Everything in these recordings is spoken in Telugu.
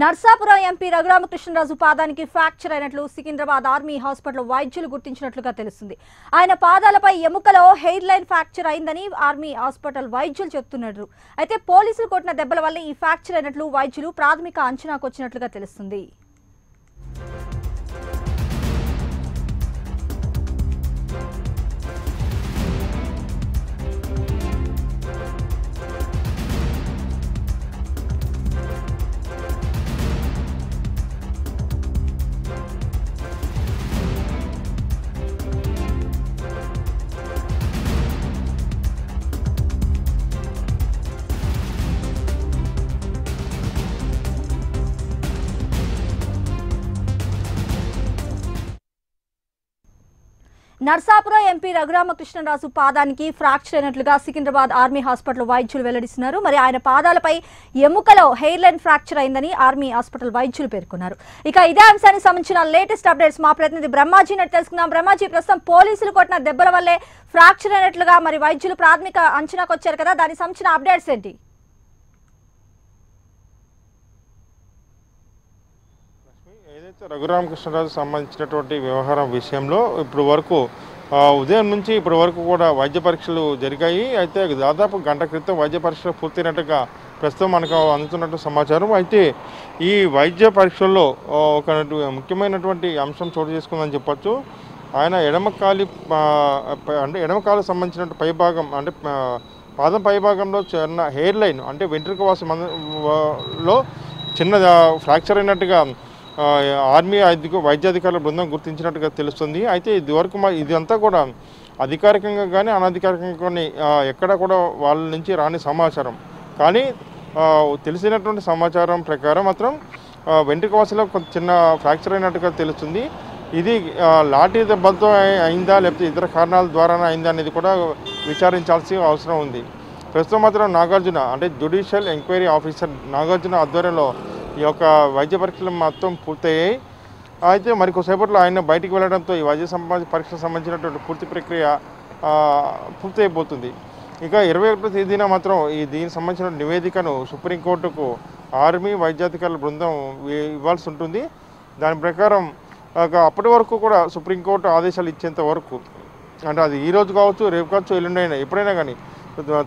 నర్సాపురం ఎంపీ రఘురామకృష్ణరాజు పాదానికి ఫ్రాక్చర్ అయినట్లు సికింద్రాబాద్ ఆర్మీ హాస్పిటల్ వైద్యులు గుర్తించినట్లుగా తెలుస్తుంది. ఆయన పాదాలపై ఎముకలో హెయిర్ లైన్ ఫ్రాక్చర్ అయిందని ఆర్మీ హాస్పిటల్ వైద్యులు చెప్తున్నారు. అయితే పోలీసులు కొట్టిన దెబ్బల వల్ల ఈ ఫ్రాక్చర్ అయినట్లు వైద్యులు ప్రాథమిక అంచనాకు వచ్చినట్లుగా తెలుస్తుంది. నర్సాపురం ఎంపీ రఘురామకృష్ణరాజు పాదానికి ఫ్రాక్చర్ అయినట్లుగా సికింద్రాబాద్ ఆర్మీ హాస్పిటల్ వైద్యులు వెల్లడిస్తున్నారు. మరి ఆయన పాదాలపై ఎముకలో హెయిర్ లైన్ ఫ్రాక్చర్ అయిందని ఆర్మీ హాస్పిటల్ వైద్యులు పేర్కొన్నారు. ఇక ఇదే అంశానికి సంబంధించిన లేటెస్ట్ అప్డేట్స్ మా ప్రతినిధి బ్రహ్మాజీ నటి తెలుసుకుందాం. బ్రహ్మాజీ, ప్రస్తుతం పోలీసులు కొట్టిన దెబ్బల వల్లే ఫ్రాక్చర్ అయినట్లుగా మరి వైద్యులు ప్రాథమిక అంచనాకు వచ్చారు కదా, దానికి సంబంధించిన అప్డేట్స్ ఏంటి? రఘురామకృష్ణరాజు సంబంధించినటువంటి వ్యవహారం విషయంలో ఇప్పుడు వరకు ఉదయం నుంచి ఇప్పటి వరకు కూడా వైద్య పరీక్షలు జరిగాయి. అయితే దాదాపు గంట క్రితం వైద్య పరీక్షలు పూర్తయినట్టుగా ప్రస్తుతం మనకు అందుతున్నట్టు సమాచారం. అయితే ఈ వైద్య పరీక్షల్లో ఒక ముఖ్యమైనటువంటి అంశం చోటు చేసుకుందని చెప్పచ్చు. ఆయన ఎడమకాలి అంటే ఎడమకాలకు సంబంధించిన పైభాగం అంటే పాదం పైభాగంలో చిన్న హెయిర్ లైన్ అంటే వెంట్రుక వాసంలో చిన్న ఫ్రాక్చర్ అయినట్టుగా ఆర్మీ వైద్యాధికారుల బృందం గుర్తించినట్టుగా తెలుస్తుంది. అయితే ఇదివరకు ఇదంతా కూడా అధికారికంగా కానీ అనధికారికంగా కానీ ఎక్కడా కూడా వాళ్ళ నుంచి రాని సమాచారం. కానీ తెలిసినటువంటి సమాచారం ప్రకారం మాత్రం వెంట్రుకవాసలో కొంత చిన్న ఫ్రాక్చర్ అయినట్టుగా తెలుస్తుంది. ఇది లాఠీ దెబ్బతో అయిందా లేకపోతే ఇతర కారణాల ద్వారానే అయిందా అనేది కూడా విచారించాల్సిన అవసరం ఉంది. ప్రస్తుతం మాత్రం నాగార్జున అంటే జ్యుడిషియల్ ఎంక్వైరీ ఆఫీసర్ నాగార్జున ఆధ్వర్యంలో ఈ యొక్క వైద్య పరీక్షలు మొత్తం పూర్తయ్యాయి. అయితే మరికొసేపట్లో ఆయన బయటికి వెళ్ళడంతో ఈ వైద్య పరీక్షలకు సంబంధించినటువంటి పూర్తి ప్రక్రియ పూర్తయిపోతుంది. ఇక 21వ తేదీన మాత్రం ఈ దీనికి సంబంధించిన నివేదికను సుప్రీంకోర్టుకు ఆర్మీ వైద్యాధికారుల బృందం ఇవ్వాల్సి ఉంటుంది. దాని ప్రకారం అప్పటి వరకు కూడా సుప్రీంకోర్టు ఆదేశాలు ఇచ్చేంత వరకు అంటే అది ఈరోజు కావచ్చు, రేపు కావచ్చు, ఎల్లుండైనా ఎప్పుడైనా కానీ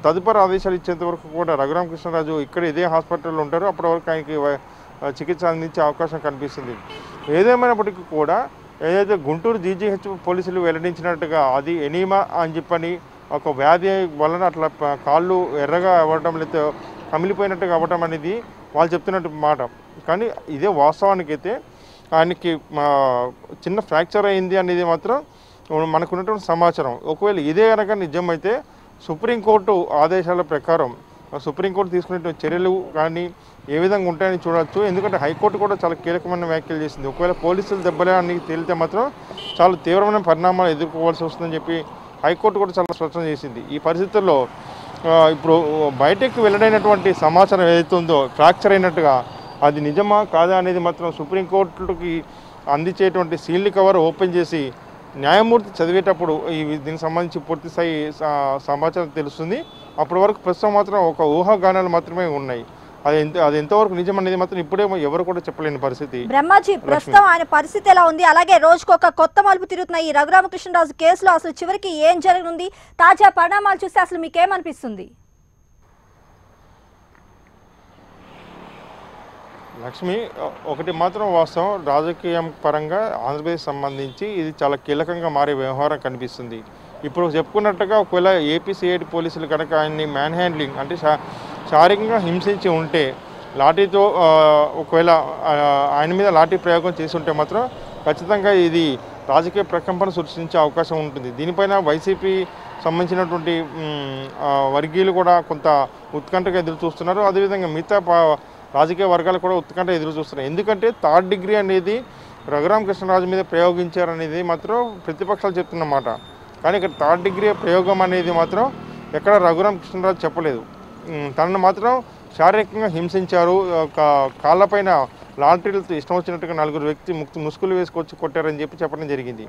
తదుపరి ఆదేశాలు ఇచ్చేంత వరకు కూడా రఘురామకృష్ణరాజు ఇక్కడ ఇదే హాస్పిటల్లో ఉంటారు. అప్పటి వరకు ఆయనకి చికిత్స అందించే అవకాశం కనిపిస్తుంది. ఏదేమైనప్పటికీ కూడా ఏదైతే గుంటూరు జీజీహెచ్ పోలీసులు వెల్లడించినట్టుగా అది ఎనీమా అని చెప్పని ఒక వ్యాధి వలన అట్లా కాళ్ళు ఎర్రగా అవ్వడం లేదా కమిలిపోయినట్టుగా అవ్వడం అనేది వాళ్ళు చెప్తున్నట్టు మాట. కానీ ఇదే వాస్తవానికైతే ఆయనకి చిన్న ఫ్రాక్చర్ అయింది అనేది మాత్రం మనకున్నటువంటి సమాచారం. ఒకవేళ ఇదే కనుక నిజమైతే సుప్రీంకోర్టు ఆదేశాల ప్రకారం సుప్రీంకోర్టు తీసుకునే చర్యలు కానీ ఏ విధంగా ఉంటాయని చూడవచ్చు. ఎందుకంటే హైకోర్టు కూడా చాలా కీలకమైన వ్యాఖ్యలు చేసింది. ఒకవేళ పోలీసులు దెబ్బలని తేలితే మాత్రం చాలా తీవ్రమైన పరిణామాలు ఎదుర్కోవాల్సి వస్తుందని చెప్పి హైకోర్టు కూడా చాలా స్పష్టం చేసింది. ఈ పరిస్థితుల్లో ఇప్పుడు బయటకు వెల్లడైనటువంటి సమాచారం ఏదైతే ఉందో ఫ్రాక్చర్ అయినట్టుగా అది నిజమా కాదా అనేది మాత్రం సుప్రీంకోర్టుకి అందించేటువంటి సీల్డ్ కవర్ ఓపెన్ చేసి న్యాయమూర్తి చదివేటప్పుడు ఈ దీనికి సంబంధించి పూర్తి స్థాయి సమాచారం తెలుస్తుంది. అప్పటి వరకు ప్రస్తుతం మాత్రం ఒక ఊహాగానాలు మాత్రమే ఉన్నాయి. అది ఎంతవరకు నిజం అనేది మాత్రం ఇప్పుడే ఎవరు కూడా చెప్పలేని పరిస్థితి. బ్రహ్మాజీ, ప్రస్తుతం ఆయన పరిస్థితి ఎలా ఉంది, అలాగే రోజుకొక కొత్త మలుపు తిరుగుతున్న ఈ రఘురామకృష్ణరాజు కేసులో అసలు చివరికి ఏం జరగనుంది, తాజా పరిణామాలు చూస్తే అసలు మీకేమనిపిస్తుంది? లక్ష్మి, ఒకటి మాత్రం వాస్తవం, రాజకీయం పరంగా ఆంధ్రప్రదేశ్ సంబంధించి ఇది చాలా కీలకంగా మారే వ్యవహారం కనిపిస్తుంది. ఇప్పుడు చెప్పుకున్నట్టుగా ఒకవేళ ఏపీసీఐడి పోలీసులు కనుక ఆయన్ని మ్యాన్ హ్యాండ్లింగ్ అంటే శారీరకంగా హింసించి ఉంటే లాఠీతో ఒకవేళ ఆయన మీద లాఠీ ప్రయోగం చేసి ఉంటే మాత్రం ఖచ్చితంగా ఇది రాజకీయ ప్రకంపన సృష్టించే అవకాశం ఉంటుంది. దీనిపైన వైసీపీ సంబంధించినటువంటి వర్గీయులు కూడా కొంత ఉత్కంఠగా ఎదురు చూస్తున్నారు. అదేవిధంగా మిగతా రాజకీయ వర్గాలు కూడా ఉత్కంఠ ఎదురు చూస్తున్నాయి. ఎందుకంటే 3rd డిగ్రీ అనేది రఘురామకృష్ణరాజు మీద ప్రయోగించారనేది మాత్రం ప్రతిపక్షాలు చెప్తున్నమాట. కానీ ఇక్కడ 3rd డిగ్రీ ప్రయోగం అనేది మాత్రం ఎక్కడ రఘురామకృష్ణరాజు చెప్పలేదు. తనను మాత్రం శారీరకంగా హింసించారు, కాళ్ళపైన లాంటీలతో ఇష్టం వచ్చినట్టుగా 4 ముసుగులు వేసుకొచ్చి కొట్టారని చెప్పి చెప్పడం జరిగింది.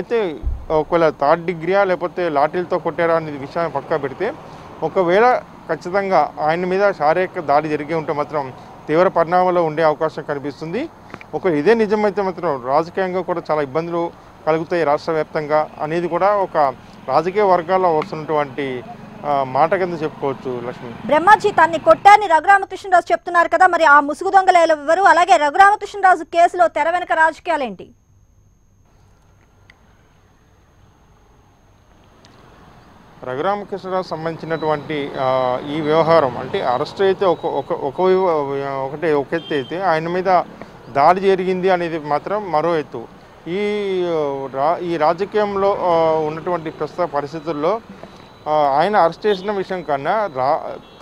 అయితే ఒకవేళ 3rd డిగ్రీయా లేకపోతే లాంటీలతో కొట్టారా అనేది విషయాన్ని పక్కా పెడితే ఒకవేళ ఖచ్చితంగా ఆయన మీద శారీరక దాడి జరిగే ఉంటే మాత్రం తీవ్ర పరిణామాలు ఉండే అవకాశం కనిపిస్తుంది। ఒకవేళ ఇదే నిజమైతే మాత్రం రాజకీయంగా కూడా చాలా ఇబ్బందులు కలుగుతాయి రాష్ట్రవ్యాప్తంగా అనేది కూడా ఒక రాజకీయ వర్గాల్లో వస్తున్నటువంటి మాట కింద చెప్పుకోవచ్చు। లక్ష్మి బ్రహ్మజీతాన్ని కొట్టారని రఘురామకృష్ణరాజు చెప్తున్నారు కదా, మరి ఆ ముసుగు దొంగలేల ఎవరు, అలాగే రఘురామకృష్ణరాజు కేసులో తెర వెనుక రాజకీయాలు ఏంటి? రఘురామకృష్ణరాజు సంబంధించినటువంటి ఈ వ్యవహారం అంటే అరెస్ట్ అయితే ఒక ఎత్తు అయితే ఆయన మీద దాడి జరిగింది అనేది మాత్రం మరో ఎత్తు। ఈ రాజకీయంలో ఉన్నటువంటి ప్రస్తుత పరిస్థితుల్లో ఆయన అరెస్ట్ చేసిన విషయం కన్నా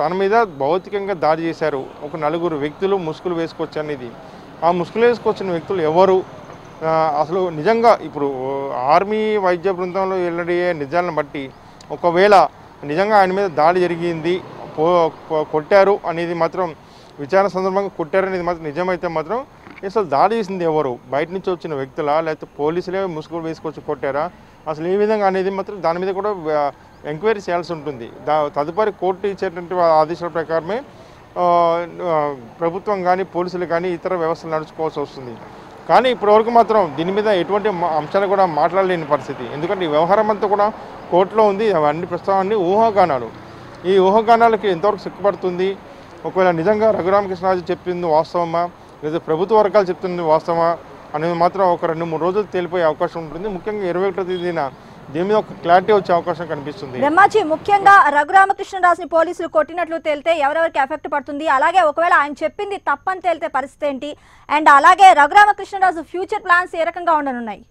తన మీద భౌతికంగా దాడి చేశారు ఒక నలుగురు వ్యక్తులు ముసుగులు వేసుకొచ్చి అనేది, ఆ ముసుగులు వేసుకొచ్చిన వ్యక్తులు ఎవరు అసలు నిజంగా ఇప్పుడు ఆర్మీ వైద్య బృందంలో వెల్లడియే నిజాలను బట్టి ఒకవేళ నిజంగా ఆయన మీద దాడి జరిగింది కొట్టారు అనేది మాత్రం విచారణ సందర్భంగా కొట్టారు అనేది మాత్రం నిజమైతే మాత్రం అసలు దాడి చేసింది ఎవరు, బయట నుంచి వచ్చిన వ్యక్తులా లేకపోతే పోలీసులే ముసుగు వేసుకొచ్చి కొట్టారా అసలు ఏ విధంగా అనేది మాత్రం దాని మీద కూడా ఎంక్వైరీ చేయాల్సి ఉంటుంది। తదుపరి కోర్టు ఇచ్చేటువంటి ఆదేశాల ప్రకారమే ప్రభుత్వం కానీ పోలీసులు కానీ ఇతర వ్యవస్థలు నడుచుకోవాల్సి వస్తుంది। కానీ ఇప్పటివరకు మాత్రం దీని మీద ఎటువంటి అంశాలు కూడా మాట్లాడలేని పరిస్థితి, ఎందుకంటే ఈ వ్యవహారం అంతా కూడా కోర్టులో ఉంది। అవన్నీ ప్రస్తావన్నీ ఊహాగానాలు, ఈ ఊహాగానాలకి ఎంతవరకు సిక్కుపడుతుంది, ఒకవేళ నిజంగా రఘురామకృష్ణరాజు చెప్పింది వాస్తవమా లేదా ప్రభుత్వ వర్గాలు చెప్తుంది వాస్తవమా అనేది మాత్రం ఒక 2-3 రోజులు తేలిపోయే అవకాశం ఉంటుంది। ముఖ్యంగా 21వ తేదీన దీని మీద ఒక క్లారిటీ వచ్చే అవకాశం కనిపిస్తుంది। బ్రహ్మాజీ, ముఖ్యంగా రఘురామకృష్ణరాజుని పోలీసులు కొట్టినట్లు తేలితే ఎవరెవరికి ఎఫెక్ట్ పడుతుంది, అలాగే ఒకవేళ ఆయన చెప్పింది తప్పని తేలితే పరిస్థితి ఏంటి, అండ్ అలాగే రఘురామకృష్ణరాజు ఫ్యూచర్ ప్లాన్స్ ఏ రకంగా ఉండనున్నాయి?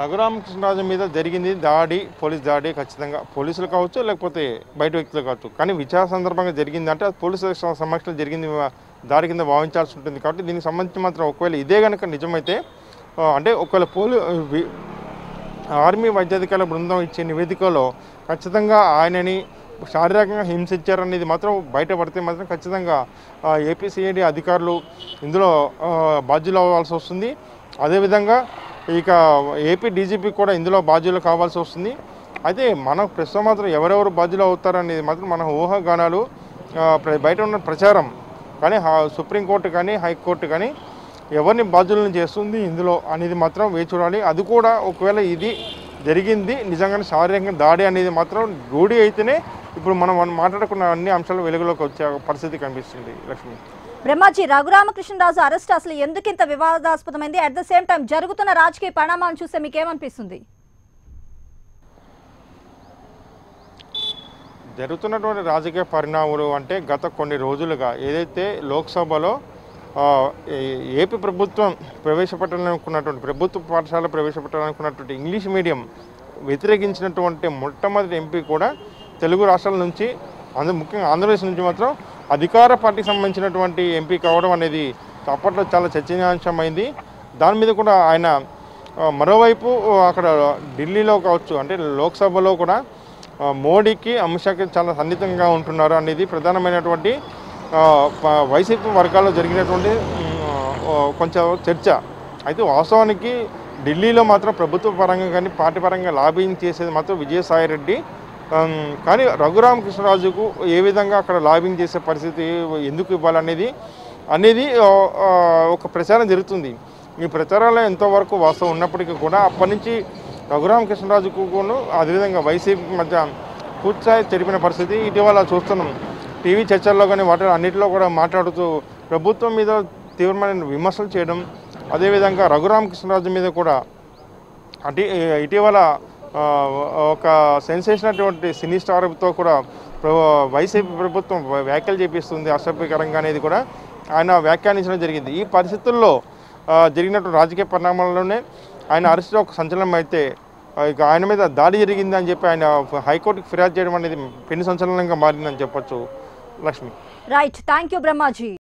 రఘురామకృష్ణరాజు మీద జరిగింది దాడి పోలీస్ దాడి ఖచ్చితంగా పోలీసులు కావచ్చు లేకపోతే బయట వ్యక్తులు కావచ్చు, కానీ విచారణ సందర్భంగా జరిగిందంటే అది పోలీసు సమక్షంలో జరిగింది దాడి కింద భావించాల్సి ఉంటుంది। కాబట్టి దీనికి సంబంధించి మాత్రం ఒకవేళ ఇదే కనుక నిజమైతే అంటే ఒకవేళ ఆర్మీ వైద్యాధికారుల బృందం ఇచ్చే నివేదికలో ఖచ్చితంగా ఆయనని శారీరకంగా హింసించారనేది మాత్రం బయటపడితే మాత్రం ఖచ్చితంగా ఏపీసీఐడి అధికారులు ఇందులో బాధ్యులు అవ్వాల్సి వస్తుంది। అదేవిధంగా ఇక ఏపీ డీజీపీ కూడా ఇందులో బాధ్యులు కావాల్సి వస్తుంది। అయితే మనం ప్రస్తుతం మాత్రం ఎవరెవరు బాధ్యులు అవుతారనేది మాత్రం మన ఊహాగానాలు బయట ఉన్న ప్రచారం కానీ సుప్రీంకోర్టు కానీ హైకోర్టు కానీ ఎవరిని బాధ్యులను చేస్తుంది ఇందులో అనేది మాత్రం వేచి చూడాలి। అది కూడా ఒకవేళ ఇది జరిగింది నిజంగానే శారీరకంగా దాడి అనేది మాత్రం రూఢి అయితేనే ఇప్పుడు మనం మాట్లాడుకున్న అన్ని అంశాలు వెలుగులోకి వచ్చే పరిస్థితి కనిపిస్తుంది। లక్ష్మి బ్రహ్మాజీ, రఘురామకృష్ణరాజు అరెస్ట్ అసలు ఎందుకు ఇంత వివాదాస్పదమైంది, అట్ ద సేమ్ టైం జరుగుతున్న రాజకీయ పరిణామాలను చూస్తే మీకేమనిపిస్తుంది? జరుగుతున్నటువంటి రాజకీయ పరిణామాలు అంటే గత కొన్ని రోజులుగా ఏదైతే లోక్సభలో ఏపీ ప్రభుత్వం ప్రవేశపెట్టాలనుకున్నటువంటి ప్రభుత్వ పాఠశాల ప్రవేశపెట్టాలనుకున్నటువంటి ఇంగ్లీష్ మీడియం వ్యతిరేకించినటువంటి మొట్టమొదటి ఎంపీ కూడా తెలుగు రాష్ట్రాల నుంచి ముఖ్యంగా ఆంధ్రప్రదేశ్ నుంచి మాత్రం అధికార పార్టీకి సంబంధించినటువంటి ఎంపీ కావడం అనేది అప్పట్లో చాలా చర్చనీయాంశమైంది। దాని మీద కూడా ఆయన మరోవైపు అక్కడ ఢిల్లీలో కావచ్చు అంటే లోక్సభలో కూడా మోడీకి అమిత్షాకి చాలా సన్నిహితంగా ఉంటున్నారు అనేది ప్రధానమైనటువంటి వైసీపీ వర్గాల్లో జరిగినటువంటి కొంచెం చర్చ। అయితే వాస్తవానికి ఢిల్లీలో మాత్రం ప్రభుత్వ పరంగా కానీ పార్టీ పరంగా లాబింగ్ చేసేది మాత్రం విజయసాయిరెడ్డి, కానీ రఘురామకృష్ణరాజుకు ఏ విధంగా అక్కడ లాబింగ్ చేసే పరిస్థితి ఎందుకు ఇవ్వాలనేది ఒక ప్రచారం జరుగుతుంది। ఈ ప్రచారాల్లో ఎంతవరకు వాస్తవం ఉన్నప్పటికీ కూడా అప్పటి నుంచి రఘురామకృష్ణరాజుకును అదేవిధంగా వైసీపీ మధ్య కూర్చాయి తెలిపిన పరిస్థితి ఇటీవల చూస్తున్నాం। టీవీ చర్చల్లో కానీ వాటి అన్నింటిలో కూడా మాట్లాడుతూ ప్రభుత్వం మీద తీవ్రమైన విమర్శలు చేయడం, అదేవిధంగా రఘురామకృష్ణరాజు మీద కూడా అంటే ఇటీవల ఒక సెన్సేషన్ అటువంటి సినీ స్టార్తో కూడా వైసీపీ ప్రభుత్వం వ్యాఖ్యలు చేపిస్తుంది అసభ్యకరంగా అనేది కూడా ఆయన వ్యాఖ్యానించడం జరిగింది। ఈ పరిస్థితుల్లో జరిగినటువంటి రాజకీయ పరిణామాల్లోనే ఆయన అరెస్ట్లో ఒక సంచలనం అయితే ఇక ఆయన మీద దాడి జరిగింది అని చెప్పి ఆయన హైకోర్టుకి ఫిర్యాదు చేయడం అనేది పెను సంచలనంగా మారిందని చెప్పచ్చు। Lakshmi, right, thank you Brahmaji.